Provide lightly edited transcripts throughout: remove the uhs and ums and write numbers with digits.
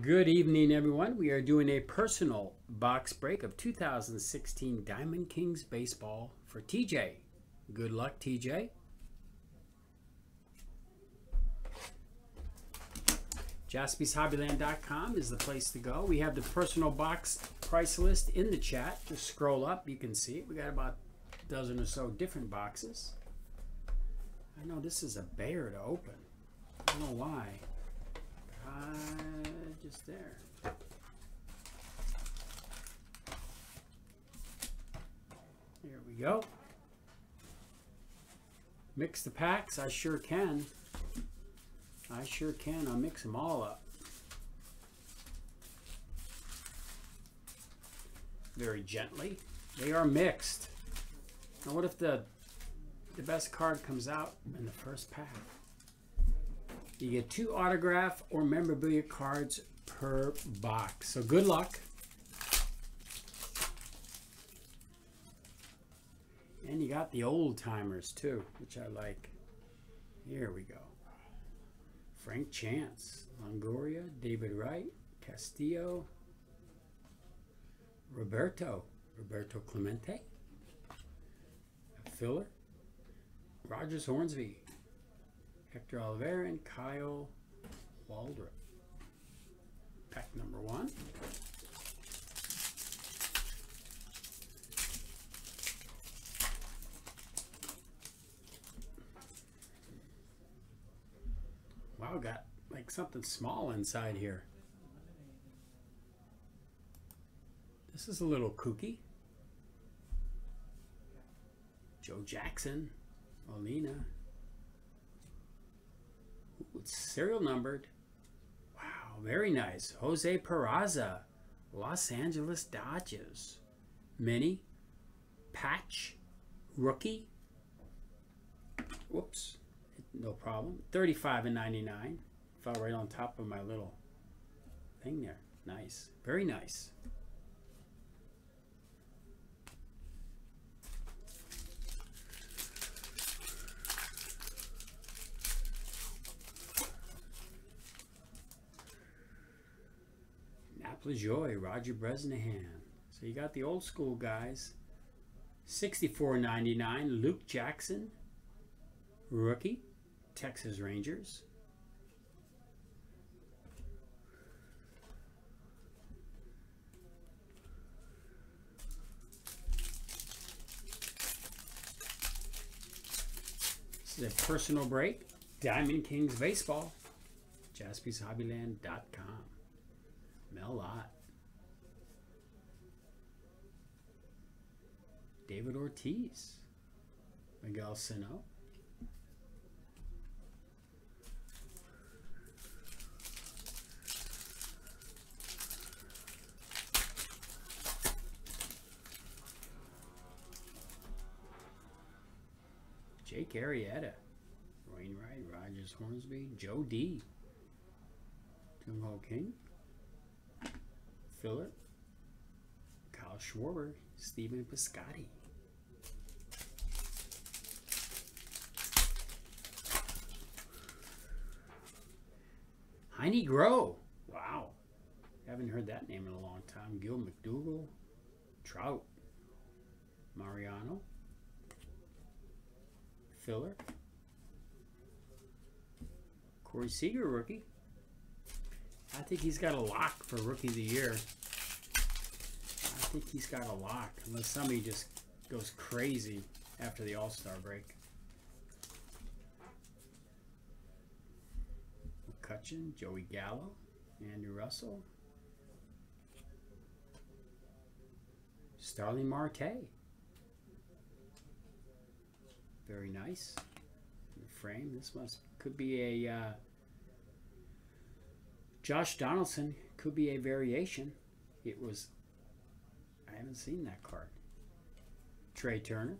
Good evening, everyone. We are doing a personal box break of 2016 Diamond Kings baseball for TJ. Good luck, TJ. JaspiesHobbyland.com is the place to go. We have the personal box price list in the chat. Just scroll up, you can see it. We got about a dozen or so different boxes. I know this is a bear to open. I don't know why. Just there. Here we go. Mix the packs. I sure can. I sure can. I'll mix them all up. Very gently. They are mixed. Now what if the best card comes out in the first pack? You get two autograph or memorabilia cards per box. So good luck. And you got the old timers too, which I like. Here we go. Frank Chance, Longoria, David Wright, Castillo, Roberto Clemente, a filler, Rogers Hornsby, Hector Olivera, and Kyle Waldrop. Pack number one. Wow, got like something small inside here. This is a little kooky. Joe Jackson, Alina. It's serial numbered. Wow, very nice. Jose Peraza, Los Angeles Dodgers. Mini, patch, rookie. Whoops, no problem. 35 and 99. Fell right on top of my little thing there. Nice, very nice. Joy, Roger Bresnahan. So you got the old school guys. 64.99. Luke Jackson, rookie, Texas Rangers. This is a personal break. Diamond Kings baseball. JaspiesHobbyland.com. Mel Ott, David Ortiz, Miguel Sano, Jake Arrieta, Wainwright, Rogers Hornsby, Joe D, Tim Ho King, filler, Kyle Schwarber, Stephen Piscotti. Heine Groh. Wow. Haven't heard that name in a long time. Gil McDougall, Trout, Mariano, filler, Corey Seager, rookie. I think he's got a lock for Rookie of the Year. I think he's got a lock, unless somebody just goes crazy after the All-Star break. McCutchen, Joey Gallo, Andrew Russell, Starling Marte. Very nice. In the frame, this could be a... Josh Donaldson, could be a variation. It was, I haven't seen that card. Trey Turner.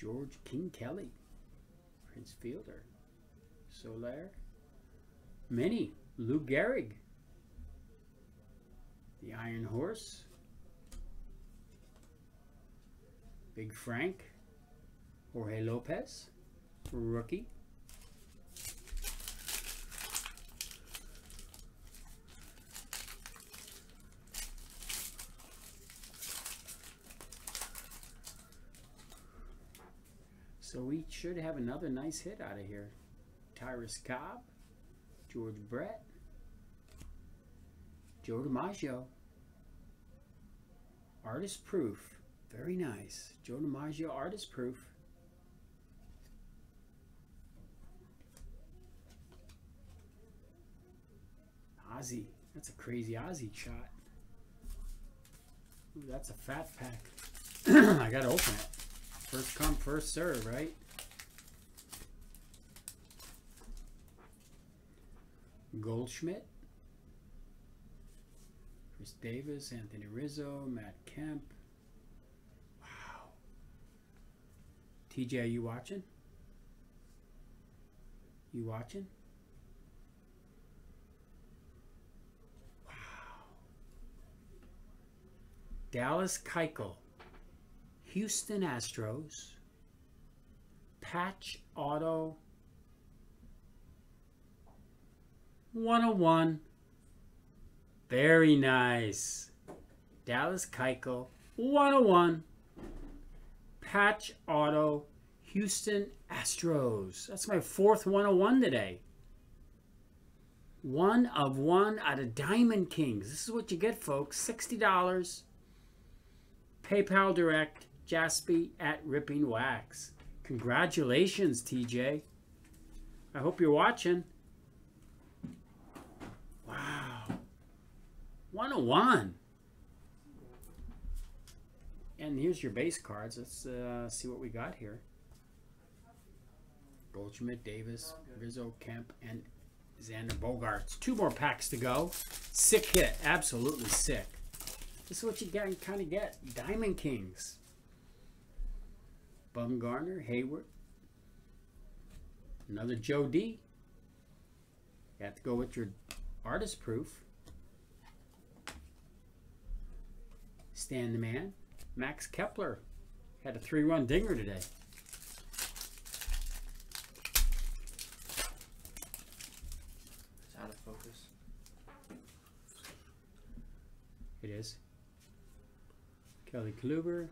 George King Kelly, Prince Fielder, Soler, Mini, Lou Gehrig, the Iron Horse, Big Frank, Jorge Lopez, rookie. So we should have another nice hit out of here. Tyrus Cobb, George Brett, Joe DiMaggio. Artist proof. Very nice. Joe DiMaggio artist proof. Ozzy. That's a crazy Ozzy shot. Ooh, that's a fat pack. I gotta open it. First come, first serve, right? Goldschmidt, Chris Davis, Anthony Rizzo, Matt Kemp. Wow. TJ, are you watching? You watching? Wow. Dallas Keuchel, Houston Astros, patch auto 101. Very nice. Dallas Keuchel 101. Patch auto Houston Astros. That's my fourth 101 today. 1 of 1 out of Diamond Kings. This is what you get, folks. $60. PayPal Direct. Jaspie at Ripping Wax. Congratulations, TJ. I hope you're watching. Wow. 101. And here's your base cards. Let's see what we got here. Goldschmidt, Davis, Rizzo, Kemp, and Xander Bogaerts. 2 more packs to go. Sick hit. Absolutely sick. This is what you kind of get. Diamond Kings. Bumgarner, Hayward, another Joe D. You have to go with your artist proof. Stan the Man, Max Kepler had a 3-run dinger today. It's out of focus. It is. Kelly Kluber.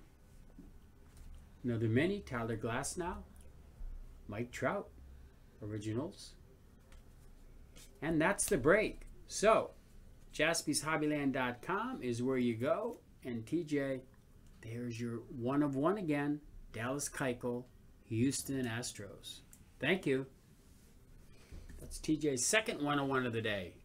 Another mini, Tyler Glasnow, Mike Trout, originals. And that's the break. So, JaspiesHobbyland.com is where you go. And TJ, there's your 1 of 1 again. Dallas Keuchel, Houston Astros. Thank you. That's TJ's second 101 of the day.